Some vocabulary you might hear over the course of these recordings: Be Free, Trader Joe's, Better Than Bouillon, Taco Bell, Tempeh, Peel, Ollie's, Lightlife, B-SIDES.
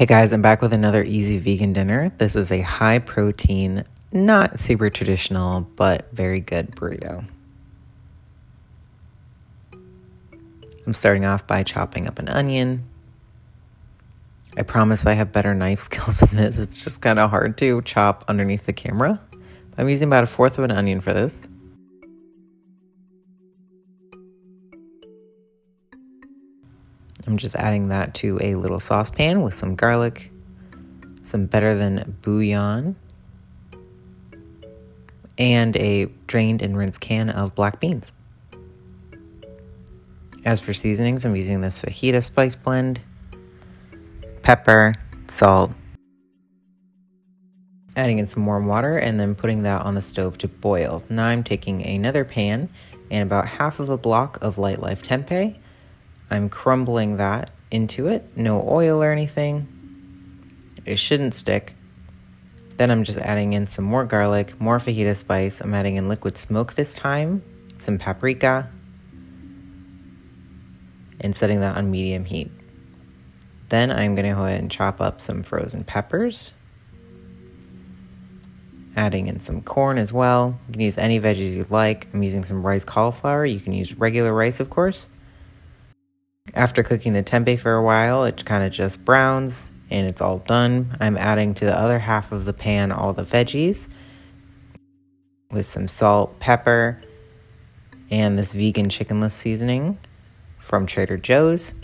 Hey guys, I'm back with another easy vegan dinner. This is a high protein, not super traditional, but very good burrito. I'm starting off by chopping up an onion. I promise I have better knife skills than this. It's just kind of hard to chop underneath the camera. I'm using about 1/4 of an onion for this. I'm just adding that to a little saucepan with some garlic, some Better Than Bouillon, and a drained and rinsed can of black beans. As for seasonings, I'm using this fajita spice blend, pepper, salt, adding in some warm water, and then putting that on the stove to boil. Now I'm taking another pan and about half of a block of Lightlife tempeh. I'm crumbling that into it, no oil or anything. It shouldn't stick. Then I'm just adding in some more garlic, more fajita spice. I'm adding in liquid smoke this time, some paprika, and setting that on medium heat. Then I'm gonna go ahead and chop up some frozen peppers, adding in some corn as well. You can use any veggies you'd like. I'm using some rice cauliflower. You can use regular rice, of course. After cooking the tempeh for a while, it kind of just browns and it's all done. I'm adding to the other half of the pan all the veggies with some salt, pepper, and this vegan chickenless seasoning from Trader Joe's.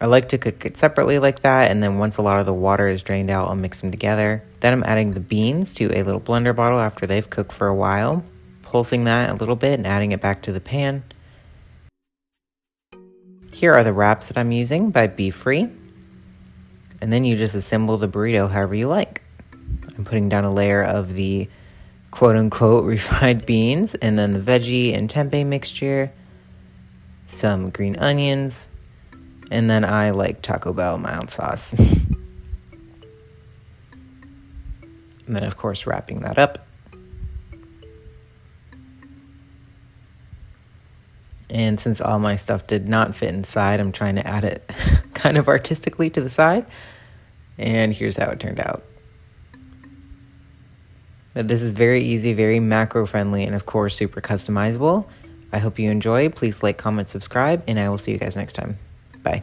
I like to cook it separately like that, and then once a lot of the water is drained out, I'll mix them together. Then I'm adding the beans to a little blender bottle after they've cooked for a while, pulsing that a little bit and adding it back to the pan. Here are the wraps that I'm using by Be Free. And then you just assemble the burrito however you like. I'm putting down a layer of the quote unquote refried beans, and then the veggie and tempeh mixture, some green onions, and then I like Taco Bell mild sauce. And then of course wrapping that up. And since all my stuff did not fit inside, I'm trying to add it kind of artistically to the side. And here's how it turned out. But this is very easy, very macro-friendly, and of course, super customizable. I hope you enjoy. Please like, comment, subscribe, and I will see you guys next time. Bye.